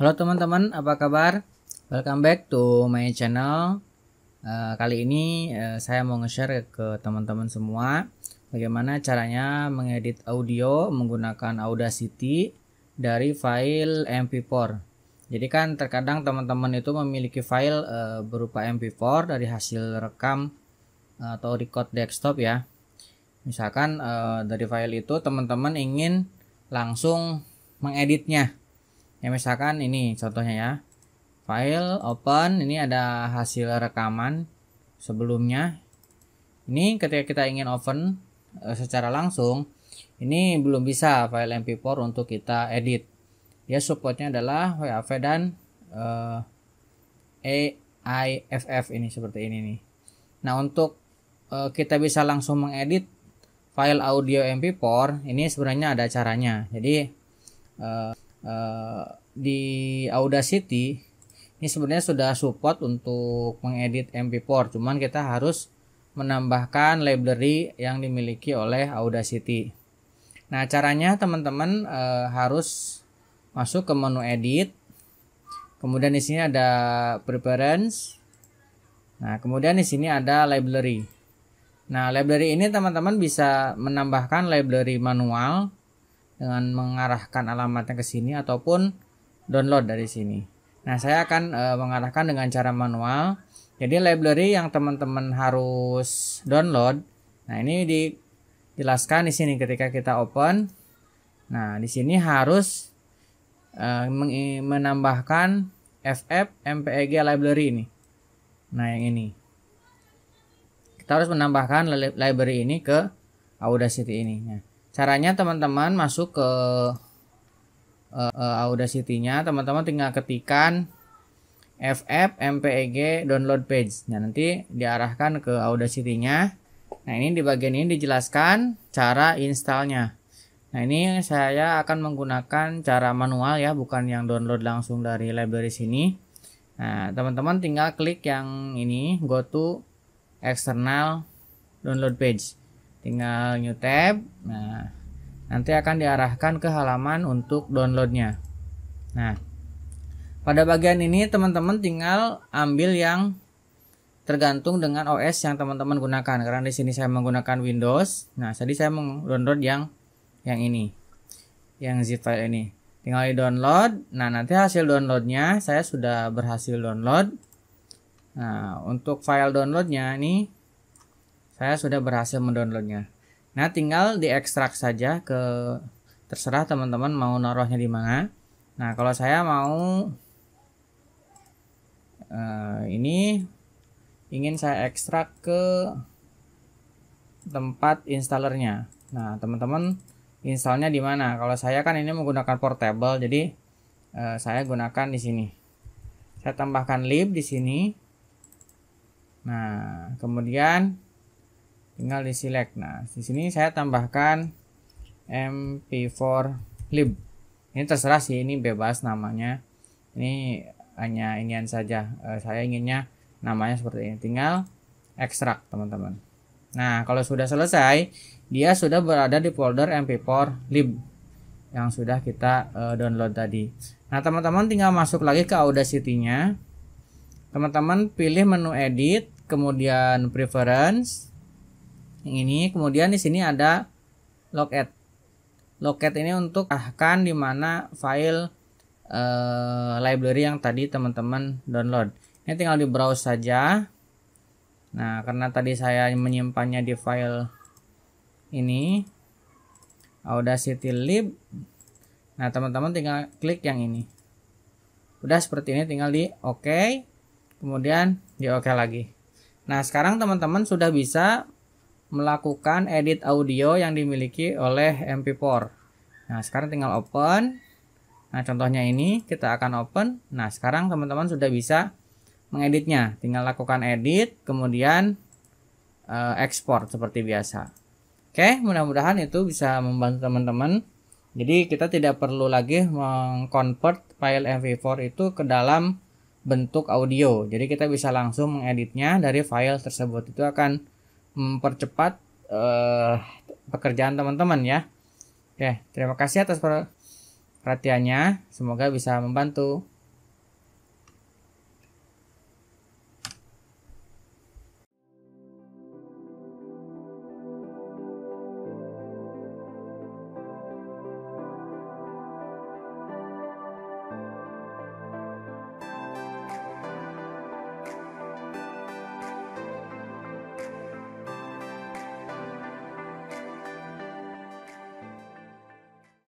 Halo teman-teman, apa kabar? Welcome back to my channel. Kali ini saya mau nge-share ke teman-teman semua bagaimana caranya mengedit audio menggunakan Audacity dari file MP4. Jadi kan terkadang teman-teman itu memiliki file berupa MP4 dari hasil rekam atau record desktop ya. Misalkan dari file itu teman-teman ingin langsung mengeditnya. Ya misalkan ini contohnya ya, file open, ini ada hasil rekaman sebelumnya. Ini ketika kita ingin open secara langsung, ini belum bisa file MP4 untuk kita edit. Ya supportnya adalah WAV dan AIFF ini seperti ini nih. Nah untuk kita bisa langsung mengedit file audio MP4 ini sebenarnya ada caranya. Jadi di Audacity ini sebenarnya sudah support untuk mengedit MP4, cuman kita harus menambahkan library yang dimiliki oleh Audacity. Nah caranya teman-teman harus masuk ke menu edit, kemudian di sini ada preference, nah kemudian di sini ada library. Nah library ini teman-teman bisa menambahkan library manual dengan mengarahkan alamatnya ke sini ataupun download dari sini. Nah, saya akan mengarahkan dengan cara manual. Jadi library yang teman-teman harus download. Nah, ini dijelaskan di sini ketika kita open. Nah, di sini harus menambahkan FFmpeg library ini. Nah, yang ini. Kita harus menambahkan library ini ke Audacity ini. Nah, caranya teman-teman masuk ke Audacity-nya, teman-teman tinggal ketikan FFmpeg download page. Nah, nanti diarahkan ke Audacity-nya. Nah, ini di bagian ini dijelaskan cara installnya. Nah, ini saya akan menggunakan cara manual ya, bukan yang download langsung dari library sini. Nah, teman-teman tinggal klik yang ini, go to external download page. Tinggal new tab. Nah, nanti akan diarahkan ke halaman untuk downloadnya. Nah, pada bagian ini teman-teman tinggal ambil yang tergantung dengan OS yang teman-teman gunakan. Karena di sini saya menggunakan Windows. Nah, tadi saya mendownload yang ini, yang zip file ini. Tinggal di download. Nah, nanti hasil downloadnya saya sudah berhasil download. Nah, untuk file downloadnya ini. Saya sudah berhasil mendownloadnya. Nah, tinggal diekstrak saja ke terserah teman-teman mau naruhnya di mana. Nah, kalau saya mau ini ingin saya ekstrak ke tempat installernya. Nah, teman-teman installnya di mana? Kalau saya kan ini menggunakan portable, jadi saya gunakan di sini. Saya tambahkan lib di sini. Nah, kemudian tinggal di select. Nah, di sini saya tambahkan MP4 lib. Ini terserah sih, ini bebas namanya. Ini hanya inian saja. Saya inginnya namanya seperti ini. Tinggal ekstrak, teman-teman. Nah, kalau sudah selesai, dia sudah berada di folder MP4 lib yang sudah kita download tadi. Nah, teman-teman tinggal masuk lagi ke Audacity-nya. Teman-teman pilih menu edit, kemudian preference. Yang ini, kemudian di sini ada locket. Locket ini untuk arahkan di mana file library yang tadi teman-teman download. Ini tinggal di browse saja. Nah, karena tadi saya menyimpannya di file ini, Audacity lib. Nah, teman-teman tinggal klik yang ini. Udah seperti ini, tinggal di OK, kemudian di OK lagi. Nah, sekarang teman-teman sudah bisa melakukan edit audio yang dimiliki oleh MP4. Nah, sekarang tinggal open. Nah, contohnya ini kita akan open. Nah, sekarang teman-teman sudah bisa mengeditnya. Tinggal lakukan edit, kemudian ekspor seperti biasa. Oke, mudah-mudahan itu bisa membantu teman-teman. Jadi kita tidak perlu lagi mengkonvert file MP4 itu ke dalam bentuk audio. Jadi kita bisa langsung mengeditnya dari file tersebut. Itu akan mempercepat pekerjaan teman-teman ya. Oke, terima kasih atas perhatiannya, semoga bisa membantu.